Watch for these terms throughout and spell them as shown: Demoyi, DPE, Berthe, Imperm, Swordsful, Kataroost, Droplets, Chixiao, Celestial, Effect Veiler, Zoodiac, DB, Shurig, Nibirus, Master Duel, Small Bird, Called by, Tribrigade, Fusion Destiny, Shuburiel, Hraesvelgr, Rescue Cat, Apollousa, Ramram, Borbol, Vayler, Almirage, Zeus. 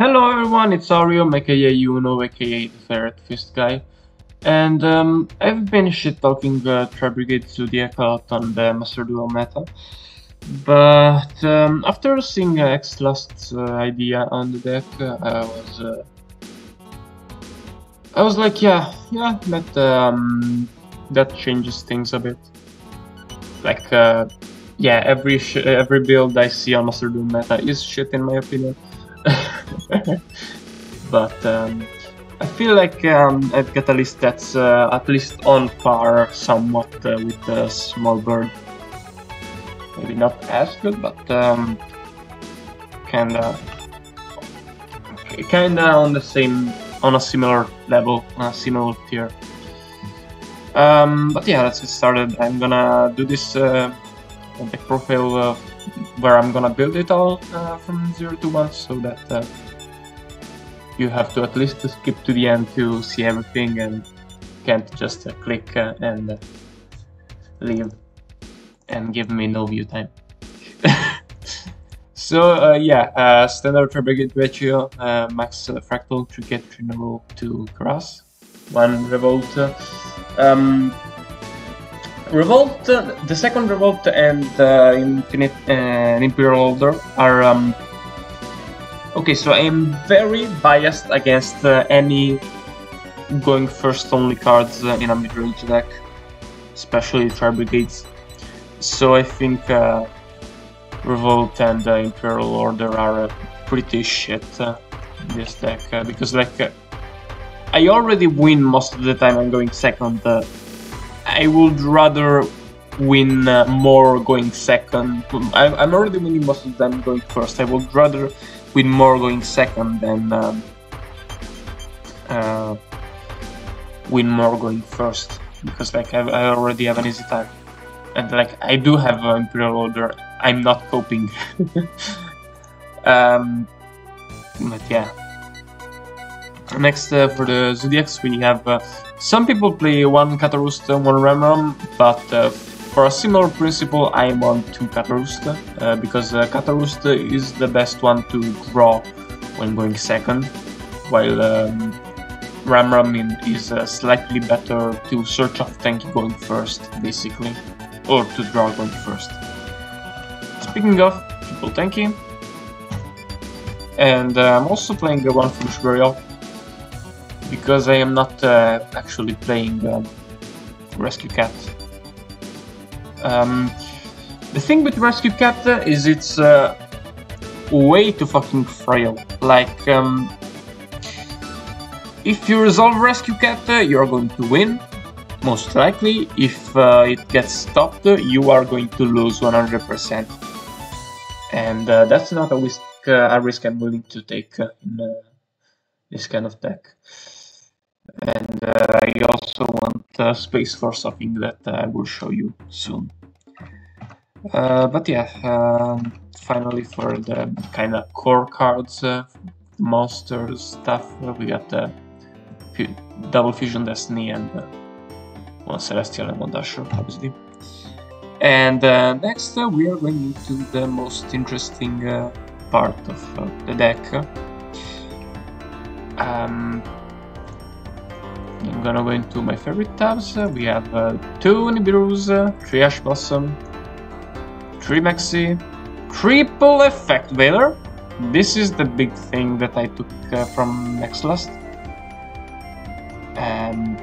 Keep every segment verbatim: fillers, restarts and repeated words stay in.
Hello everyone, it's Aureum, aka Yuno, aka the Ferret Fist Guy, and um, I've been shit-talking uh, Tribrigade Zoodiac out on the Master Duel meta, but um, after seeing uh, Nextlast's uh, idea on the deck, uh, I was uh, I was like, yeah, yeah, that, um, that changes things a bit. Like, uh, yeah, every sh every build I see on Master Duel meta is shit in my opinion. But um, I feel like um, I've got a list that's uh, at least on par somewhat uh, with the uh, Small Bird. Maybe not as good, but um, kinda, kinda on the same, on a similar level, on a similar tier. Um, but yeah, let's get started. I'm gonna do this uh, deck profile. Uh, where I'm gonna build it all uh, from zero to one, so that uh, you have to at least skip to the end to see everything and can't just uh, click uh, and uh, leave and give me no view time. So uh, yeah, uh, standard Tribrigade ratio, uh, max uh, fractal to get renewal to grass, one revolt. Uh, um, Revolt, uh, the second Revolt and uh, Infinite and uh, Imperial Order are um, okay. So I'm very biased against uh, any going first only cards uh, in a mid-range deck, especially Tribrigades. So I think uh, Revolt and uh, Imperial Order are uh, pretty shit uh, in this deck uh, because like uh, I already win most of the time. I'm going second. Uh, I would rather win uh, more going second. I, I'm already winning most of them going first. I would rather win more going second than um, uh, win more going first, because like I, I already have an easy time, and like I do have uh, Imperial Order. I'm not coping. um, but yeah. Next uh, for the Zoodiacs we have. Uh, Some people play one Kataroost and one Ramram, but uh, for a similar principle I'm on two Kataroost, uh, because uh, Kataroost is the best one to draw when going second, while um, Ramram is uh, slightly better to search off tanky going first, basically, or to draw going first. Speaking of triple tanky, and uh, I'm also playing uh, one from Shuburiel, because I am not uh, actually playing um, Rescue Cat. Um, the thing with Rescue Cat uh, is it's uh, way too fucking frail. Like, um, if you resolve Rescue Cat, uh, you're going to win, most likely. If uh, it gets stopped, uh, you are going to lose one hundred percent. And uh, that's not a risk, uh, a risk I'm willing to take uh, in uh, this kind of deck. And uh, I also want uh, space for something that uh, I will show you soon. Uh, but yeah, um, finally for the kind of core cards, uh, monster stuff, uh, we got uh, double Fusion Destiny and uh, one Celestial and one Dasher, obviously. And uh, next uh, we are going into the most interesting uh, part of uh, the deck. Um, I'm gonna go into my favorite tabs. Uh, we have uh, two Nibirus, uh, three Ash Blossom, three Maxi, triple Effect Veiler. This is the big thing that I took uh, from Nextlast. And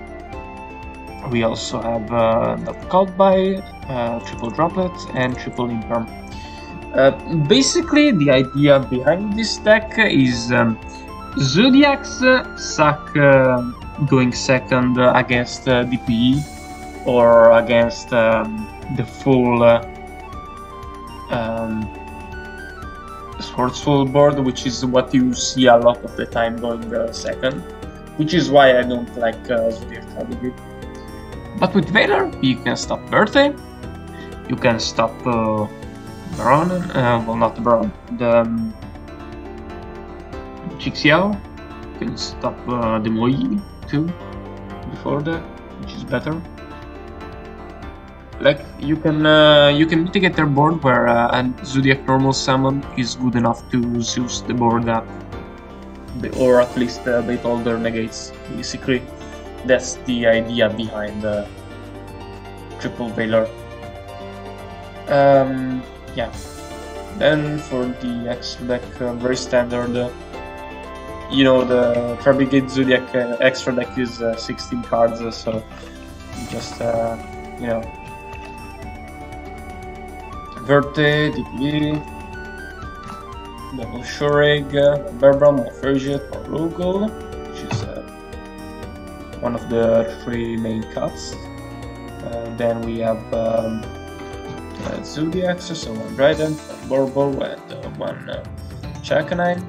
we also have uh, Called by, uh, triple Droplets, and triple Imperm. Uh, basically, the idea behind this deck is um, Zoodiacs uh, suck. Uh, going second uh, against uh, D P E or against um, the full uh, um, Swordsful board, which is what you see a lot of the time going uh, second, which is why I don't like uh, Zoodiac strategy. But with Vayler, you can stop Berthe, you can stop uh, Baron, uh, well not Baron, the um, Chixiao, you can stop uh, Demoyi too, before that, which is better. Like you can uh, you can mitigate their board where uh, a Zoodiac normal summon is good enough to Zeus the board up or at least uh, Baitholder negates the secret. That's the idea behind the uh, Triple Veiler. Um, yeah. Then for the X deck, uh, very standard. Uh, you know, the Tribrigade Zodiac uh, extra deck is uh, sixteen cards, uh, so just uh, you know, Verte, D P E. Double Shurig, uh, Ramram, or Rugal, which is uh, one of the three main cuts. Uh, then we have um, uh, Zoodiacs, so one Dryden, one Borbol, and uh, one uh, Chaconine.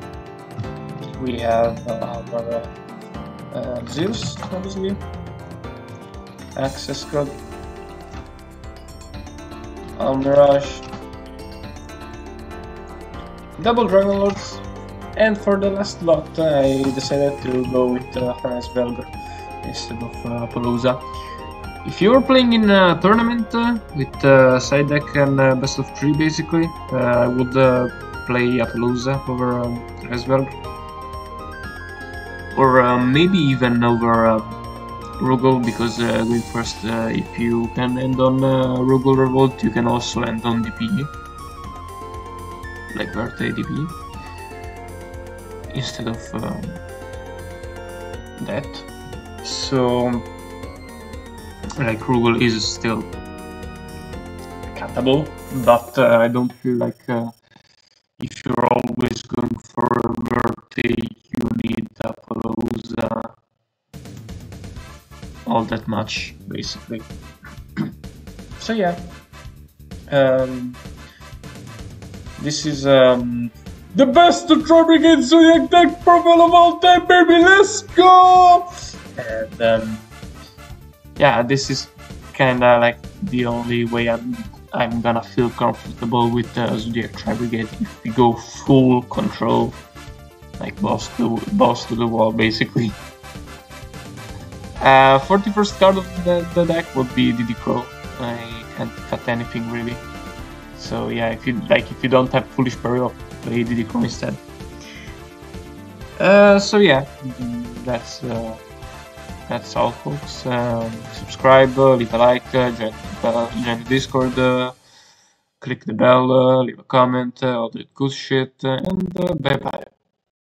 We have uh, our uh, uh, Zeus, obviously, Access Crud, Almirage, Double Dragon Lords, and for the last lot I decided to go with uh, Hraesvelgr instead of uh, Apollousa. If you are playing in a tournament uh, with uh, side deck and uh, best of three basically, uh, I would uh, play Apollousa over um, Hraesvelgr, or uh, maybe even over uh, Rugal, because uh, going first, uh, if you can end on uh, Rugal Revolt, you can also end on D P E. Like Verte A D B instead of um, that, so like Rugal is still cuttable, but uh, I don't feel like uh, if you're always going for Verte, you need Apollousa all that much basically. So yeah. Um, This is um, the best Tribrigade Zodiac deck profile of all time, baby. Let's go! And um, yeah, this is kinda like the only way I'm I'm gonna feel comfortable with uh, Zodiac Tribrigade, if we go full control, like boss to boss to the wall, basically. Uh, forty-first card of the, the deck would be A D D Crow. I can't cut anything really. So yeah, if you like, if you don't have Foolish Peril, play A D D Crow instead. Uh, so yeah, that's uh, that's all, folks. Um, subscribe, uh, leave a like, uh, join, uh, join the Discord, uh, click the bell, uh, leave a comment, uh, all that good shit, uh, and uh, bye bye.